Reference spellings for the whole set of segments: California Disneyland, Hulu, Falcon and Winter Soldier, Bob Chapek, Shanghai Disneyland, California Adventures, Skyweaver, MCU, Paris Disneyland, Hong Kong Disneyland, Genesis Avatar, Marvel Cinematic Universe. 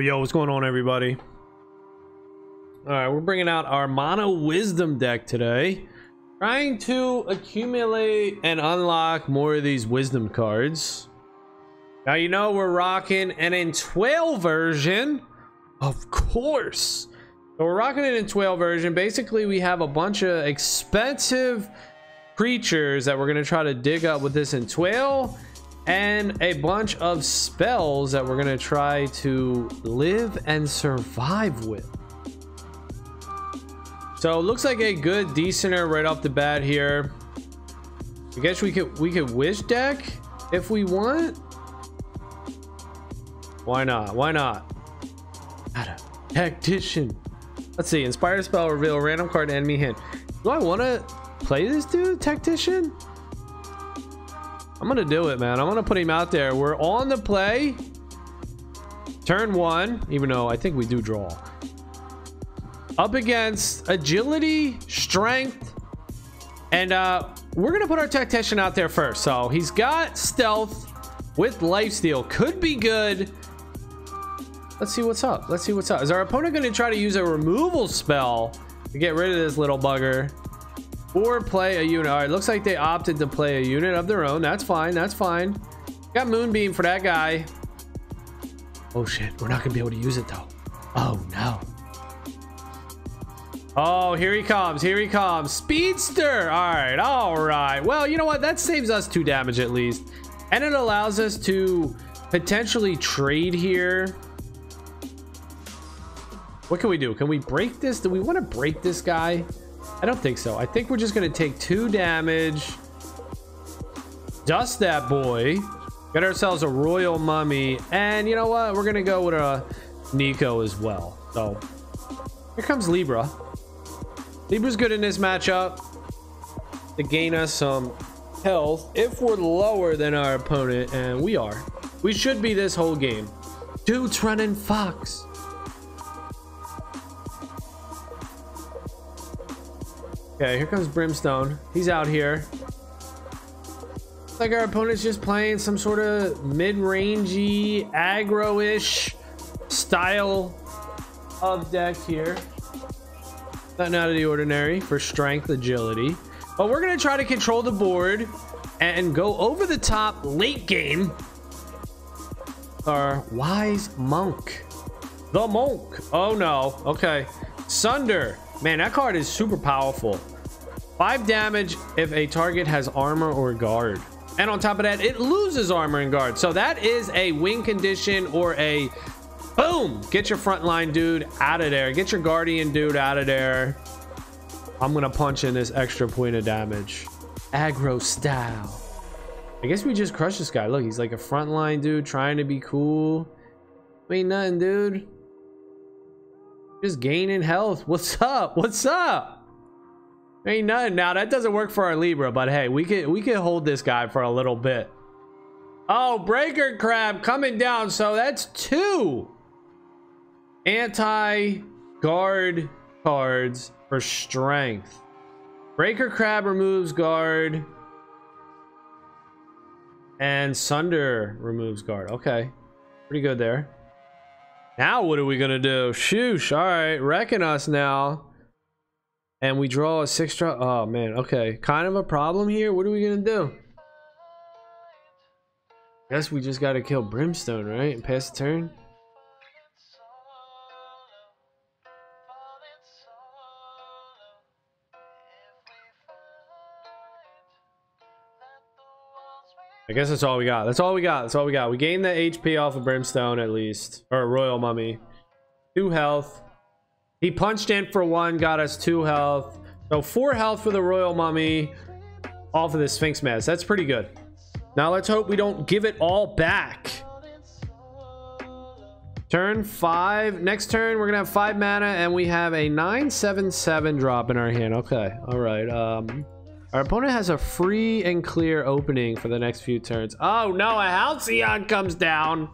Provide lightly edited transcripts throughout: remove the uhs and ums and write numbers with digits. Yo, what's going on, everybody? All right, we're bringing out our Mono Wisdom deck today. Trying to accumulate and unlock more of these Wisdom cards. Now, you know we're rocking an N12 version, of course. So we're rocking an N12 version. Basically, we have a bunch of expensive creatures that we're going to try to dig up with this N12. And a bunch of spells that we're going to try to live and survive with. So it looks like a good decenter right off the bat here. I guess we could wish deck if we want. Why not? Why not? Got a tactician. Let's see. Inspire spell, reveal random card, enemy hand. Do I want to play this dude, tactician? I'm gonna do it, man. I'm gonna put him out there. We're on the play. Turn one, even though I think we do draw. Up against agility, strength, and we're gonna put our tactician out there first. So he's got stealth with lifesteal. Could be good. Let's see what's up. Let's see what's up. Is our opponent gonna try to use a removal spell to get rid of this little bugger? Or play a unit. All right, looks like they opted to play a unit of their own. That's fine. That's fine. Got Moonbeam for that guy. Oh, shit. We're not going to be able to use it, though. Oh, no. Oh, here he comes. Here he comes. Speedster. All right. All right. Well, you know what? That saves us 2 damage at least. And it allows us to potentially trade here. What can we do? Can we break this? Do we want to break this guy? I don't think so. I think we're just going to take 2 damage. Dust that boy. Get ourselves a Royal Mummy. And you know what? We're going to go with a Nico as well. So here comes Libra. Libra's good in this matchup to gain us some health if we're lower than our opponent. And we are. We should be this whole game. Dude's running Fox. Okay, here comes Brimstone. He's out here. It's like our opponent's just playing some sort of mid-rangey, aggro-ish style of deck here. Nothing out of the ordinary for strength, agility. But we're going to try to control the board and go over the top late game. Our wise monk. The monk. Oh, no. Okay. Sunder. Man, that card is super powerful. 5 damage if a target has armor or guard, and on top of that it loses armor and guard, so that is a win condition or a boom. Get your frontline dude out of there. Get your guardian dude out of there. I'm gonna punch in this extra point of damage aggro style. I guess we just crush this guy. Look, he's like a frontline dude trying to be cool. Ain't nothing, dude. Just gaining health. What's up? What's up? Ain't nothing. Now that doesn't work for our Libra, but hey, we could hold this guy for a little bit. Oh, Breaker Crab coming down. So that's 2 anti-guard cards for strength. Breaker Crab removes guard. And Sunder removes guard. Okay. Pretty good there. Now what are we gonna do? Shoosh. All right, wrecking us now, and we draw a 6-drop. Oh man. Okay, kind of a problem here. What are we gonna do? Guess we just gotta kill Brimstone, right, and pass the turn. I guess that's all we got. That's all we got. That's all we got. We gained the HP off of Brimstone at least. Or Royal Mummy. 2 health. He punched in for 1. Got us 2 health. So 4 health for the Royal Mummy. Off of the Sphinx Mask. That's pretty good. Now let's hope we don't give it all back. Turn 5. Next turn we're going to have 5 mana. And we have a 9/7/7 drop in our hand. Okay. Alright. Our opponent has a free and clear opening for the next few turns. Oh no, a Halcyon comes down.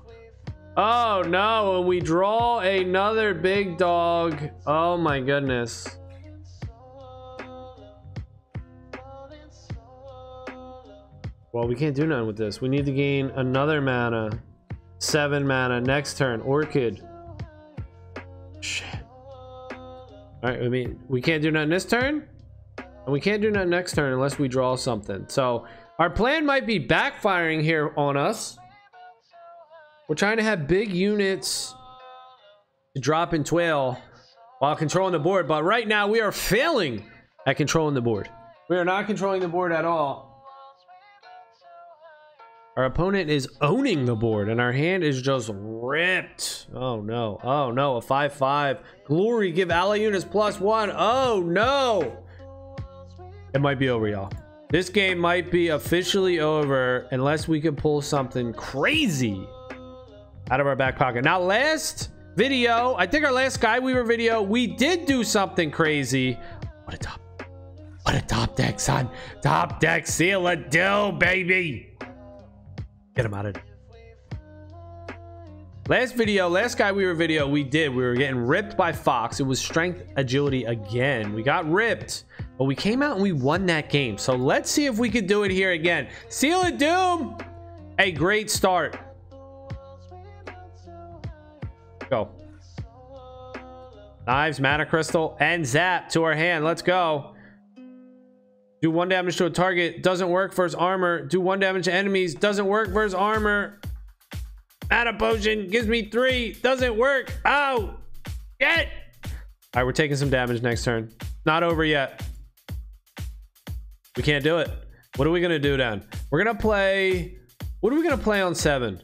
Oh no, and we draw another big dog. Oh my goodness. Well, we can't do nothing with this. We need to gain another mana. 7 mana next turn. Orchid. All right, I mean, we can't do nothing this turn, and we can't do nothing next turn unless we draw something. So our plan might be backfiring here on us. We're trying to have big units to drop and twail while controlling the board, but right now we are failing at controlling the board. We are not controlling the board at all. Our opponent is owning the board, and our hand is just ripped. Oh no, oh no, a 5-5. Glory, give ally units +1. Oh no! It might be over, y'all. This game might be officially over unless we can pull something crazy out of our back pocket. Now, last video, I think our last Skyweaver video, we did do something crazy. What a top. What a top deck, son. Top deck, seal a deal, baby. Get him out of it. Last video, last Skyweaver video, we were getting ripped by Fox. It was strength, agility again. We got ripped, but we came out and we won that game. So let's see if we could do it here again. Seal a doom. A great start. Go. Knives, Mana Crystal, and Zap to our hand. Let's go. Do 1 damage to a target. Doesn't work versus armor. Do 1 damage to enemies. Doesn't work versus armor. Mana Potion gives me 3. Doesn't work. Oh, shit. All right, we're taking some damage next turn. Not over yet. We can't do it. What are we going to do then? We're going to play... What are we going to play on 7?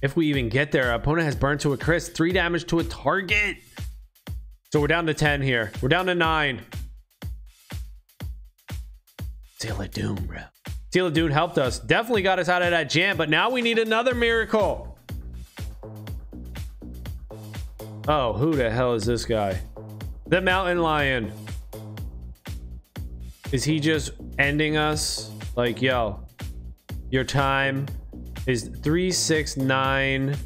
If we even get there, our opponent has burned to a crisp. 3 damage to a target. So we're down to 10 here. We're down to 9. Seal of Doom, bro. Seal of Doom helped us. Definitely got us out of that jam, but now we need another miracle. Oh, who the hell is this guy? The Mountain Lion. Is he just ending us? Like, yo, your time is 3, 6, 9,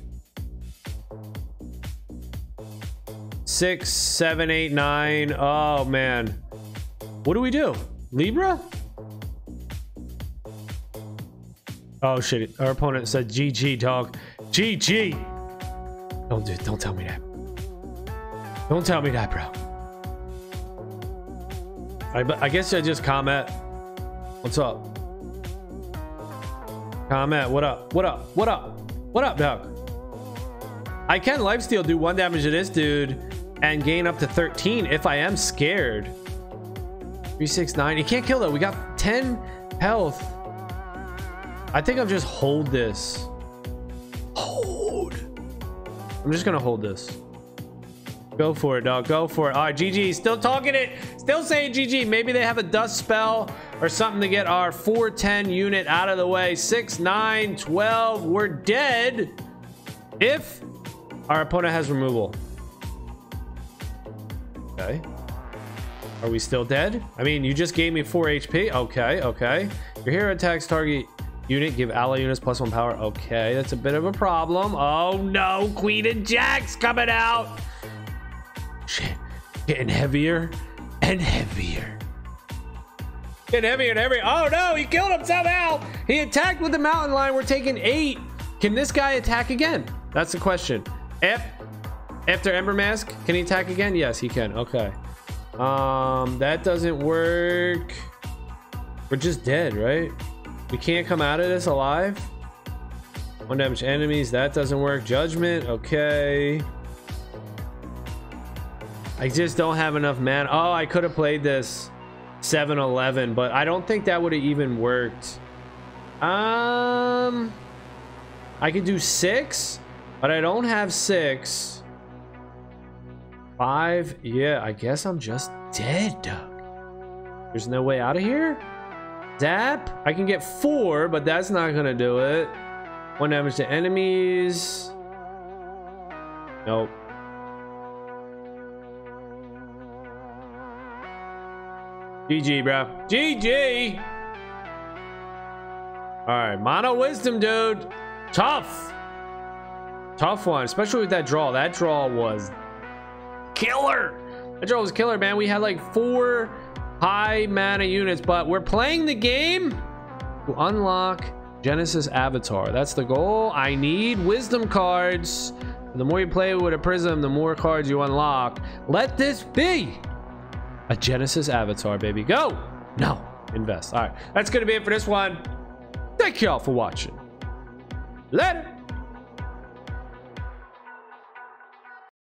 6, 7, 8, 9. Oh man, what do we do? Libra? Oh shit, our opponent said GG, dog. GG. Don't do it. Don't tell me that. Don't tell me that, bro. I guess I just comment. What's up? Comment, what up? What up? What up? What up, dog? I can lifesteal, do 1 damage to this dude and gain up to 13 if I am scared. 3, 6, 9. He can't kill though. We got 10 health. I think I'll just hold this. Hold. I'm just gonna hold this. Go for it, dog. Go for it. All right, GG. Still talking it. Still saying GG. Maybe they have a dust spell or something to get our 410 unit out of the way. 6, 9, 12. We're dead if our opponent has removal. Okay. Are we still dead? I mean, you just gave me 4 HP. Okay, okay. Your hero attacks target unit. Give ally units +1 power. Okay, that's a bit of a problem. Oh no, Queen and Jack's coming out. Shit, getting heavier and heavier. Getting heavier and heavier. Oh no, he killed him somehow. He attacked with the Mountain Lion. We're taking 8. Can this guy attack again? That's the question. After Ember Mask, can he attack again? Yes, he can. Okay. That doesn't work. We're just dead, right? We can't come out of this alive. 1 damage to enemies. That doesn't work. Judgment. Okay. I just don't have enough mana. Oh, I could have played this 7-11, but I don't think that would have even worked. I could do 6, but I don't have 6. 5. Yeah, I guess I'm just dead. There's no way out of here. Zap. I can get 4, but that's not gonna do it. 1 damage to enemies. Nope. GG, bro. GG. All right, Mono Wisdom, dude. Tough. Tough one, especially with that draw. That draw was killer. That draw was killer, man. We had like 4 high mana units, but we're playing the game to unlock Genesis Avatar. That's the goal. I need wisdom cards The more you play with a prism, the more cards you unlock. Let this be a Genesis Avatar, baby. Go! No, invest. All right, that's gonna be it for this one. Thank y'all for watching. Later.